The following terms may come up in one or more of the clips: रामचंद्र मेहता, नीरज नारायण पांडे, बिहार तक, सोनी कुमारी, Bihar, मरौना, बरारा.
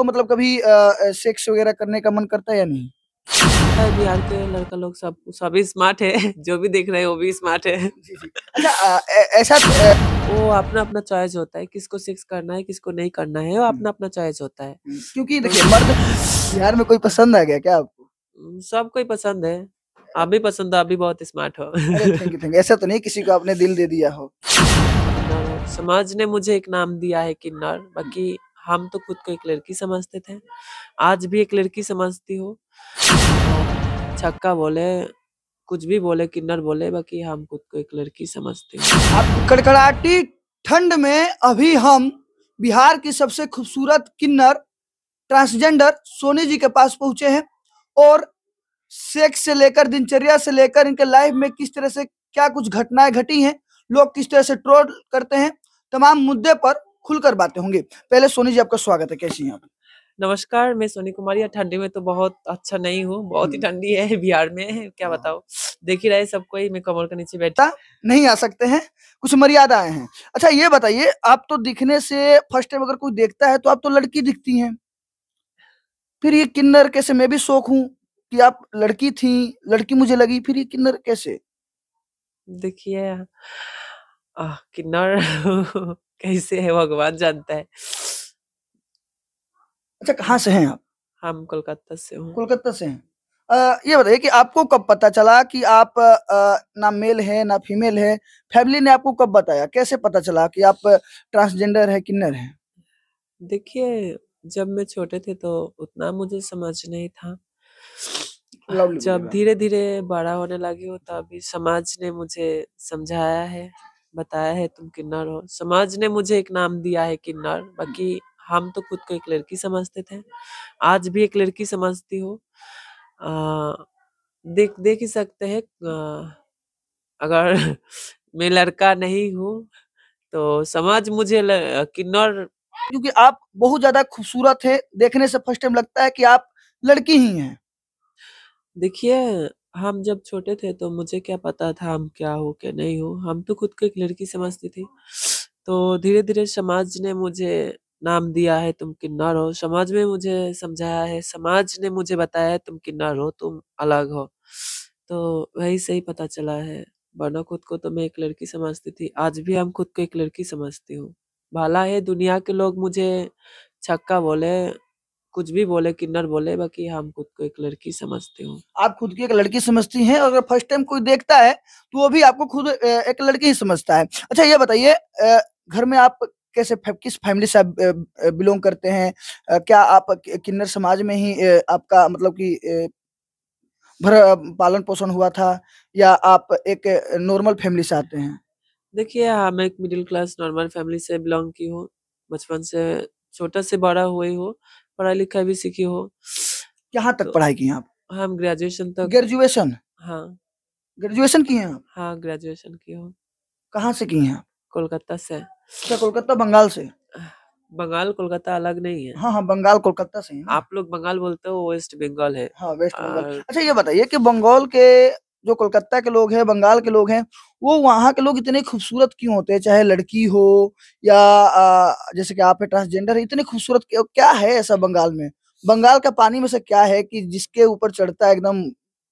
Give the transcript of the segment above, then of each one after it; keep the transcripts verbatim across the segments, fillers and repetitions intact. आपको मतलब कभी सेक्स वगैरह करने का मन करता है या नहीं? बिहार के लड़का लोग सब सभी स्मार्ट है, जो भी देख रहे हैं वो भी स्मार्ट है। अच्छा ऐसा वो अपना अपना चॉइस होता है, किसको सेक्स करना है किसको नहीं करना है, वो अपना अपना चॉइस होता है। क्योंकि देखिए मर्द बिहार में कोई पसंद आ गया क्या आपको? सब कोई पसंद है, आप भी पसंद हो, आप भी बहुत स्मार्ट हो। Thank you thank you. ऐसा तो नहीं किसी को आपने दिल दे दिया हो? समाज ने मुझे एक नाम दिया है किन्नर, बाकी हम तो खुद को एक लड़की समझते थे, आज भी एक लड़की समझती हो। छक्का बोले कुछ भी बोले किन्नर बोले, बाकी हम खुद को एक लड़की समझते हैं। आप कड़कड़ाती ठंड में अभी हम बिहार की सबसे खूबसूरत किन्नर ट्रांसजेंडर सोनी जी के पास पहुंचे हैं और सेक्स से लेकर दिनचर्या से लेकर इनके लाइफ में किस तरह से क्या कुछ घटनाएं घटी हैं, लोग किस तरह से ट्रोल करते हैं, तमाम मुद्दे पर खुलकर बातें होंगी। पहले सोनी जी आपका स्वागत है, कैसी हैं आप? नमस्कार, मैं सोनी कुमारी। ठंडी में तो बहुत अच्छा नहीं हूँ, बहुत ही ठंडी है बिहार में, क्या बताओ, देख ही रहे सबको ही। मैं कमर के नीचे बैठा नहीं आ सकते हैं, कुछ मर्यादाएं हैं। अच्छा ये बताइए, आप तो दिखने से फर्स्ट टाइम अगर कोई देखता है तो आप तो लड़की दिखती हैं, फिर ये किन्नर कैसे? मैं भी शौक हूँ कि आप लड़की थी, लड़की मुझे लगी, फिर ये किन्नर कैसे? देखिए किन्नर कैसे है भगवान जानता है। अच्छा कहाँ से हैं आप? हम कोलकाता से हूँ। कोलकाता से हैं। आ, ये बताइए कि आपको कब पता चला कि आप आ, ना मेल है ना फीमेल है? फैमिली ने आपको कब बताया, कैसे पता चला कि आप ट्रांसजेंडर है किन्नर है? देखिए जब मैं छोटे थे तो उतना मुझे समझ नहीं था, जब धीरे धीरे बड़ा होने लगी हो तभी समाज ने मुझे समझाया है, बताया है तुम किन्नर हो। समाज ने मुझे एक नाम दिया है किन्नर, बाकी हम तो खुद को एक लड़की समझते थे, आज भी एक लड़की समझती हो। आ, देख देख ही सकते हैं, अगर मैं लड़का नहीं हूँ तो समाज मुझे किन्नर, क्योंकि आप बहुत ज्यादा खूबसूरत है, देखने से फर्स्ट टाइम लगता है कि आप लड़की ही हैं। देखिए हम जब छोटे थे तो मुझे क्या पता था हम क्या हो क्या नहीं हो, हम तो खुद को एक लड़की समझती थी। तो धीरे धीरे समाज ने मुझे नाम दिया है तुम किन्नर हो, समाज में मुझे समझाया है, समाज ने मुझे बताया है तुम किन्नर हो, तुम अलग हो, तो वही से ही पता चला है। वरना खुद को तो मैं एक लड़की समझती थी, आज भी हम खुद को एक लड़की समझती हूँ। भला है दुनिया के लोग मुझे छक्का बोले कुछ भी बोले किन्नर बोले, बाकी हम खुद को एक लड़की समझते हो। आप खुद की एक लड़की समझती हैं, अगर फर्स्ट टाइम कोई देखता है तो वो भी आपको खुद एक लड़की ही समझता है। अच्छा ये बताइए, घर में आप कैसे, किस फैमिली से आप बिलोंग करते हैं? क्या आप किन्नर समाज में ही आपका मतलब कि भर पालन पोषण हुआ था या आप एक नॉर्मल फैमिली से आते हैं? देखिए हम एक मिडिल क्लास नॉर्मल फैमिली से बिलोंग की हूँ, बचपन से छोटा से बड़ा हुई हूँ, पढ़ाई लिखा भी सीखी हो। कहाँ तक तो पढ़ाई की हैं आप? हम ग्रेजुएशन तक। ग्रेजुएशन? हाँ ग्रेजुएशन की हैं आप? हाँ ग्रेजुएशन की हो। कहाँ से की हैं आप? कोलकाता से। क्या कोलकाता बंगाल से? बंगाल कोलकाता अलग नहीं है। हाँ हाँ बंगाल कोलकाता से है। आप लोग बंगाल बोलते हो, वेस्ट बंगाल है। हाँ वेस्ट बंगाल। अच्छा ये बताइए कि बंगाल के जो कोलकाता के लोग हैं, बंगाल के लोग हैं, वो वहाँ के लोग इतने खूबसूरत क्यों होते हैं? चाहे लड़की हो या जैसे कि आप है ट्रांसजेंडर, इतने खूबसूरत क्या है ऐसा बंगाल में? बंगाल का पानी में से क्या है कि जिसके ऊपर चढ़ता है एकदम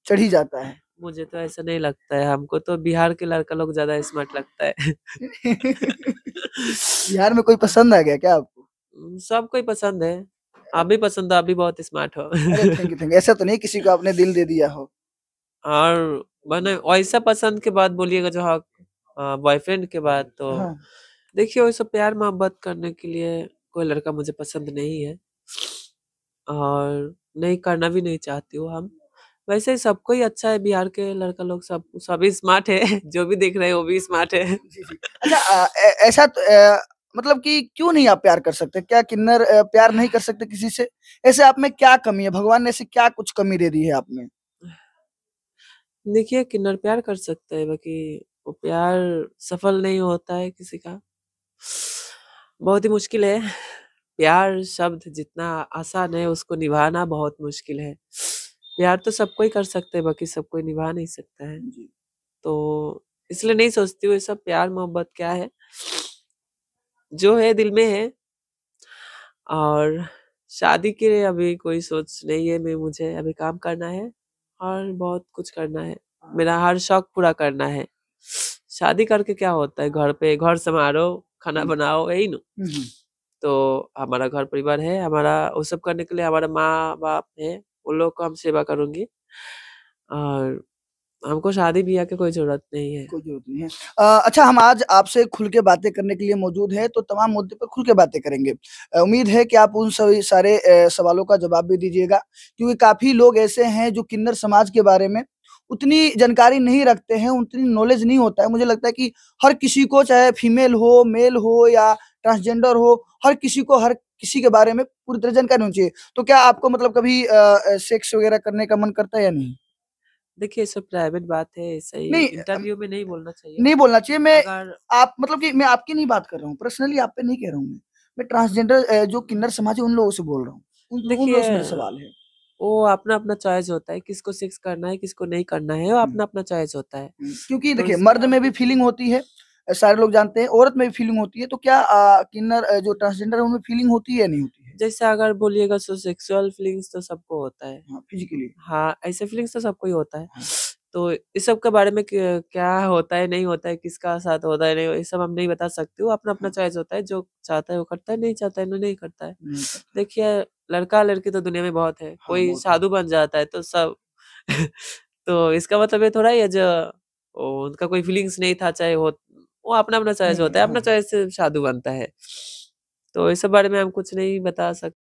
चढ़ ही जाता है? मुझे तो ऐसा नहीं लगता है, हमको तो बिहार के लड़का लोग ज्यादा स्मार्ट लगता है। बिहार में कोई पसंद आ गया क्या आपको? सब कोई पसंद है, आप भी पसंद हो, आप भी बहुत स्मार्ट हो। Thank you thank you. ऐसा तो नहीं किसी को आपने दिल दे दिया हो? और बने ऐसा पसंद के बाद बोलिएगा जो हाँ बॉयफ्रेंड के बाद तो हाँ। देखिए वैसा प्यार मोहब्बत करने के लिए कोई लड़का मुझे पसंद नहीं है और नहीं करना भी नहीं चाहती हूँ। हम वैसे ही सबको ही अच्छा है, बिहार के लड़का लोग सब सभी स्मार्ट है, जो भी देख रहे हैं वो भी स्मार्ट है। अच्छा ऐसा तो, आ, मतलब कि क्यों नहीं आप प्यार कर सकते? क्या किन्नर प्यार नहीं कर सकते किसी से? ऐसे आप में क्या कमी है, भगवान ने ऐसी क्या कुछ कमी दे दी है आप में? देखिए किन्नर प्यार कर सकता है, बाकी वो प्यार सफल नहीं होता है किसी का, बहुत ही मुश्किल है। प्यार शब्द जितना आसान है उसको निभाना बहुत मुश्किल है। प्यार तो सबको ही कर सकते है, बाकी सबको निभा नहीं सकता है, तो इसलिए नहीं सोचती हूँ ये सब प्यार मोहब्बत क्या है, जो है दिल में है और शादी के लिए अभी कोई सोच नहीं है। मैं मुझे अभी काम करना है और बहुत कुछ करना है, मेरा हर शौक पूरा करना है। शादी करके क्या होता है, घर पे घर संभालो, खाना बनाओ, यही ना। तो हमारा घर परिवार है, हमारा वो सब करने के लिए हमारा माँ बाप है, उन लोग को हम सेवा करूंगी। और हमको शादी ब्याह की कोई जरूरत नहीं है, कोई जरूरत नहीं है। आ, अच्छा, हम आज आपसे खुल के बातें करने के लिए मौजूद हैं, तो तमाम मुद्दे पर खुल के बातें करेंगे। उम्मीद है कि आप उन सभी सारे सवालों का जवाब भी दीजिएगा, क्योंकि काफी लोग ऐसे हैं जो किन्नर समाज के बारे में उतनी जानकारी नहीं रखते हैं, उतनी नॉलेज नहीं होता है। मुझे लगता है कि हर किसी को, चाहे फीमेल हो, मेल हो या ट्रांसजेंडर हो, हर किसी को हर किसी के बारे में पूरी तरह जानकारी होनी चाहिए। तो क्या आपको मतलब कभी सेक्स वगैरह करने का मन करता है या नहीं? देखिए, सब प्राइवेट बात है, सही इंटरव्यू में नहीं बोलना चाहिए, नहीं बोलना चाहिए। मैं अगर... आप मतलब कि मैं आपकी नहीं बात कर रहा हूँ, पर्सनली आप पे नहीं कह रहा हूँ। मैं मैं ट्रांसजेंडर जो किन्नर समाज है उन लोगों से बोल रहा हूँ। देखिए, सवाल है वो अपना अपना चॉइस होता है, किसको सेक्स करना है किसको नहीं करना है, वो अपना अपना चॉइस होता है। क्योंकि देखिए, मर्द में भी फीलिंग होती है, सारे लोग जानते हैं, औरत में भी फीलिंग होती है। तो क्या किन्नर जो ट्रांसजेंडर है उनमें फीलिंग होती है या नहीं होती है? जैसे अगर बोलिएगा तो सेक्सुअल फीलिंग्स तो सबको होता है, हाँ, फिजिकली, हाँ, ऐसे फीलिंग्स तो सबको ही होता है। हाँ। तो इस सब के बारे में क्या होता है, नहीं होता है, किसका साथ होता है, नहीं, ये सब हम नहीं बता सकते। वो अपना अपना चॉइस होता है, जो चाहता है वो करता है, नहीं चाहता है वो नहीं करता है। देखिए, लड़का लड़की तो दुनिया में बहुत है, कोई साधु बन जाता है तो सब तो इसका मतलब ये थोड़ा ही जो उनका कोई फीलिंग्स नहीं था, चाहे हो, वो अपना अपना चॉइस होता है, अपना चॉइस से साधु बनता है। तो इस बारे में हम कुछ नहीं बता सकते।